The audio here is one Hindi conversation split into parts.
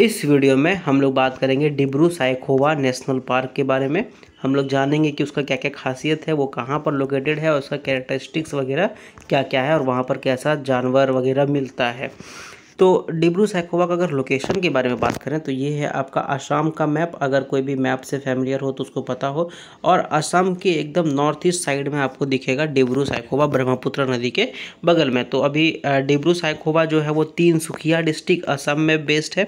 इस वीडियो में हम लोग बात करेंगे डिब्रू साइखोवा नेशनल पार्क के बारे में। हम लोग जानेंगे कि उसका क्या क्या खासियत है, वो कहाँ पर लोकेटेड है और उसका कैरेक्टरिस्टिक्स वगैरह क्या क्या है और वहाँ पर कैसा जानवर वगैरह मिलता है। तो डिब्रू साइखोवा का अगर लोकेशन के बारे में बात करें तो ये है आपका आसाम का मैप। अगर कोई भी मैप से फैमिलियर हो तो उसको पता हो। और आसाम के एकदम नॉर्थ ईस्ट साइड में आपको दिखेगा डिब्रू साइखोवा, ब्रह्मपुत्र नदी के बगल में। तो अभी डिब्रू साइखोवा जो है वो तीन सुखिया डिस्ट्रिक्ट आसाम में बेस्ड है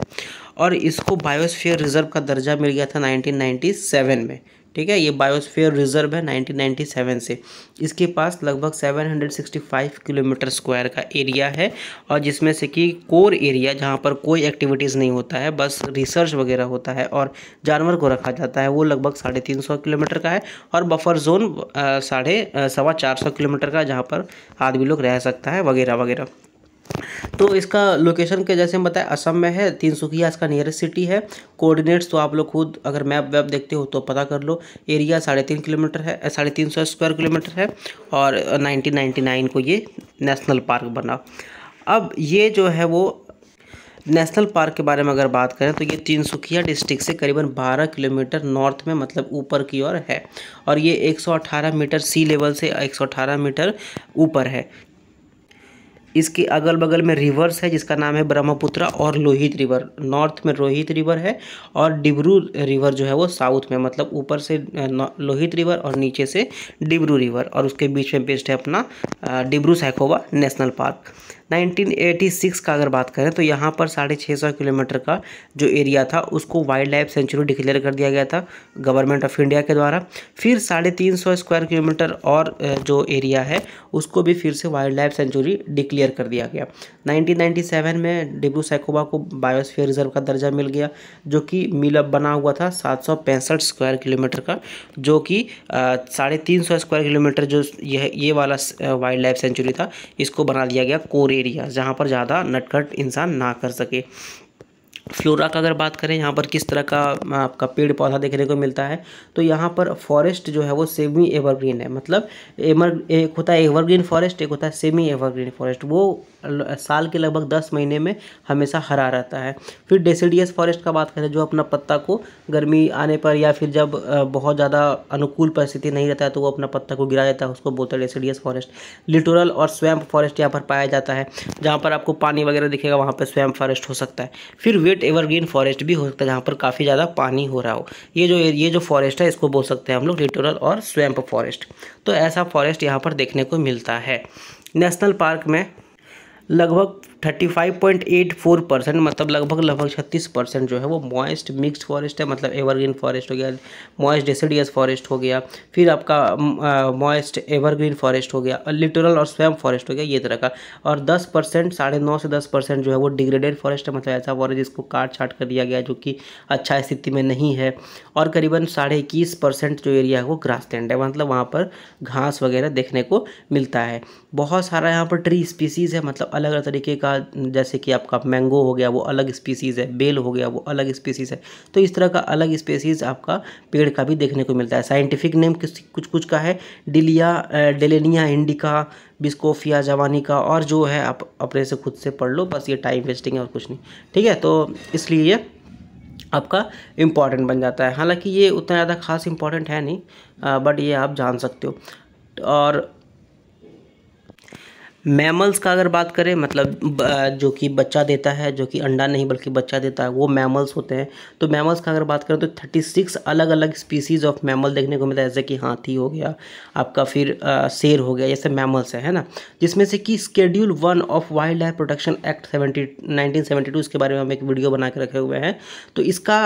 और इसको बायोस्फीयर रिजर्व का दर्जा मिल गया था 1997 में। ठीक है, ये बायोस्फीयर रिजर्व है 1997 से। इसके पास लगभग 765 किलोमीटर स्क्वायर का एरिया है और जिसमें से कि कोर एरिया जहाँ पर कोई एक्टिविटीज़ नहीं होता है, बस रिसर्च वगैरह होता है और जानवर को रखा जाता है, वो लगभग 350 किलोमीटर का है। और बफर जोन 450 किलोमीटर का, जहाँ पर आदमी लोग रह सकता है वगैरह वगैरह। तो इसका लोकेशन के जैसे हम बताएं असम में है, तीनसुखिया इसका नियरेस्ट सिटी है। कोऑर्डिनेट्स तो आप लोग खुद अगर मैप वैप देखते हो तो पता कर लो। एरिया 3.5 किलोमीटर है, 350 स्क्वायर किलोमीटर है और 1999 को ये नेशनल पार्क बना। अब ये जो है वो नेशनल पार्क के बारे में अगर बात करें तो ये तीनसुखिया डिस्ट्रिक्ट से करीबन 12 किलोमीटर नॉर्थ में, मतलब ऊपर की ओर है। और ये 118 मीटर सी लेवल से 118 मीटर ऊपर है। इसके अगल बगल में रिवर्स है जिसका नाम है ब्रह्मपुत्र और लोहित रिवर। नॉर्थ में लोहित रिवर है और डिब्रू रिवर जो है वो साउथ में, मतलब ऊपर से लोहित रिवर और नीचे से डिब्रू रिवर। और उसके बीच में बेस्ड है अपना डिब्रू साइखोवा नेशनल पार्क। 1986 का अगर बात करें तो यहाँ पर 650 किलोमीटर का जो एरिया था उसको वाइल्ड लाइफ सेंचुरी डिक्लेयर कर दिया गया था गवर्नमेंट ऑफ इंडिया के द्वारा। फिर 350 स्क्वायर किलोमीटर और जो एरिया है उसको भी फिर से वाइल्ड लाइफ सेंचुरी डिक्लेयर कर दिया गया। 1997 में डिब्रू साइखोवा को बायोस्फीयर रिजर्व का दर्जा मिल गया, जो कि मिला बना हुआ था 765 स्क्वायर किलोमीटर का, जो कि 350 स्क्वायर किलोमीटर जो ये वाला वाइल्ड लाइफ सेंचुरी था इसको बना दिया गया कोर एरिया, जहाँ पर ज़्यादा नटखट इंसान ना कर सके। फ्लोरा का अगर बात करें यहाँ पर किस तरह का आपका पेड़ पौधा देखने को मिलता है तो यहाँ पर फॉरेस्ट जो है वो सेमी एवरग्रीन है, मतलब एक होता है एवरग्रीन फॉरेस्ट, एक होता है सेमी एवरग्रीन फॉरेस्ट। वो साल के लगभग 10 महीने में हमेशा हरा रहता है। फिर डेसीडियस फॉरेस्ट का बात करें जो अपना पत्ता को गर्मी आने पर या फिर जब बहुत ज़्यादा अनुकूल परिस्थिति नहीं रहता है तो वो अपना पत्ता को गिरा देता है, उसको बोलते हैं डेसीडियस फॉरेस्ट। लिटोरल और स्वैम्प फॉरेस्ट यहाँ पर पाया जाता है, जहाँ पर आपको पानी वगैरह दिखेगा वहाँ पर स्वैम्प फॉरेस्ट हो सकता है। फिर एवरग्रीन फॉरेस्ट भी हो सकता है जहाँ पर काफ़ी ज़्यादा पानी हो रहा हो। ये जो फॉरेस्ट है इसको बोल सकते हैं हम लोग लिटोरल और स्वैम्प फॉरेस्ट। तो ऐसा फॉरेस्ट यहाँ पर देखने को मिलता है। नेशनल पार्क में लगभग 35.84%, मतलब लगभग 36% जो है वो मॉइस्ट मिक्स्ड फॉरेस्ट है, मतलब एवरग्रीन फॉरेस्ट हो गया, मॉइस्ट डेसीडियस फॉरेस्ट हो गया, फिर आपका मॉइस्ट एवरग्रीन फॉरेस्ट हो गया, लिटोरल और स्वैम्प फॉरेस्ट हो गया, ये तरह का। और 10%, 9.5 से 10% जो है वो डिग्रेडेड फॉरेस्ट है, मतलब ऐसा फॉरेस्ट जिसको काट छाट कर दिया गया जो कि अच्छा स्थिति में नहीं है। और करीबन 21.5% जो एरिया है वो ग्रास लैंड है, मतलब वहाँ पर घास वगैरह देखने को मिलता है। बहुत सारा यहाँ पर ट्री स्पीसीज़ है, मतलब अलग अलग तरीके का, जैसे कि आपका मैंगो हो गया वो अलग स्पीसीज़ है, बेल हो गया वो अलग स्पीसीज़ है। तो इस तरह का अलग स्पीसीज़ आपका पेड़ का भी देखने को मिलता है। साइंटिफिक नेम कुछ कुछ का है डेलिया डेलेनिया इंडिका, बिस्कोफिया जावानीका, और जो है आप अपने से खुद से पढ़ लो, बस ये टाइम वेस्टिंग है और कुछ नहीं। ठीक है, तो इसलिए आपका इम्पॉर्टेंट बन जाता है। हालाँकि ये उतना ज़्यादा खास इम्पॉर्टेंट है नहीं, बट ये आप जान सकते हो। और मैमल्स का अगर बात करें, मतलब जो कि बच्चा देता है, जो कि अंडा नहीं बल्कि बच्चा देता है, वो मैमल्स होते हैं। तो मैमल्स का अगर बात करें तो 36 अलग अलग स्पीसीज़ ऑफ मैमल देखने को मिलता है, जैसे कि हाथी हो गया आपका, फिर शेर हो गया, जैसे मैमल्स है ना। जिसमें से कि Schedule 1 of wild life protection act 1972, इसके बारे में हम एक वीडियो बना के रखे हुए हैं। तो इसका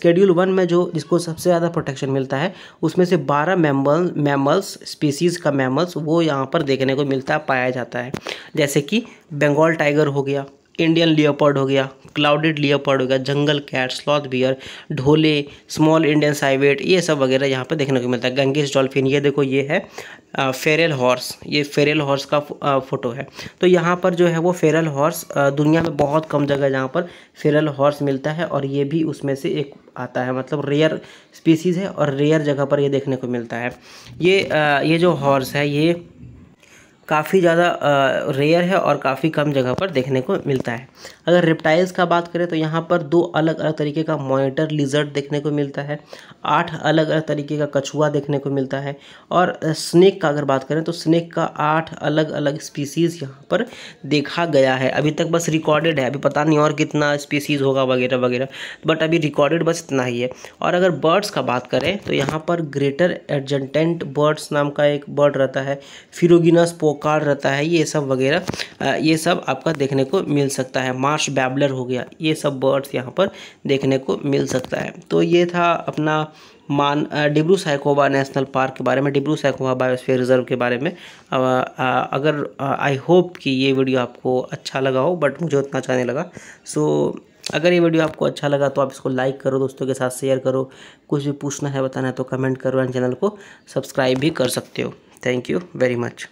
Schedule 1 में जो जिसको सबसे ज़्यादा प्रोटेक्शन मिलता है उसमें से 12 मैमल्स स्पीसीज़ का मैमल्स वो यहाँ पर देखने को मिलता पाया जाता है, जैसे कि बंगाल टाइगर हो गया, इंडियन लियोपर्ड हो गया, क्लाउडेड लियोपर्ड हो गया, jungle cat, sloth bear, dhole, small Indian civet, ये सब वगैरह यहाँ पे देखने को मिलता है। गंगेश डॉल्फिन, ये देखो ये है फेरेल हॉर्स, ये फेरेल हॉर्स का फोटो है। तो यहाँ पर जो है वो फेरेल हॉर्स दुनिया में बहुत कम जगह है जहाँ पर फेरेल हॉर्स मिलता है और ये भी उसमें से एक आता है, मतलब रेयर स्पीसीज़ है और रेयर जगह पर यह देखने को मिलता है। ये जो हॉर्स है ये काफ़ी ज़्यादा रेयर है और काफ़ी कम जगह पर देखने को मिलता है। अगर रेप्टाइल्स का बात करें तो यहाँ पर 2 अलग अलग तरीके का मॉनिटर लिजर्ड देखने को मिलता है, 8 अलग अलग तरीके का कछुआ देखने को मिलता है, और स्नेक का अगर बात करें तो स्नेक का 8 अलग अलग स्पीसीज़ यहाँ पर देखा गया है। अभी तक बस रिकॉर्डेड है, अभी पता नहीं और कितना स्पीसीज़ होगा वगैरह वगैरह, बट अभी रिकॉर्डेड बस इतना ही है। और अगर बर्ड्स का बात करें तो यहाँ पर ग्रेटर एडजेंटेंट बर्ड्स नाम का एक बर्ड रहता है, फिरोगिना स्पोकार रहता है, ये सब वगैरह ये सब आपका देखने को मिल सकता है। मार्श बैबलर हो गया, ये सब बर्ड्स यहाँ पर देखने को मिल सकता है। तो ये था अपना डिब्रू साइखोवा नेशनल पार्क के बारे में, डिब्रू साइखोवा बायोस्फीयर रिजर्व के बारे में। अगर आई होप कि ये वीडियो आपको अच्छा लगा हो, बट मुझे उतना अच्छा नहीं लगा। सो अगर ये वीडियो आपको अच्छा लगा तो आप इसको लाइक करो, दोस्तों के साथ शेयर करो, कुछ भी पूछना है बताना है तो कमेंट करो, एंड चैनल को सब्सक्राइब भी कर सकते हो। Thank you very much.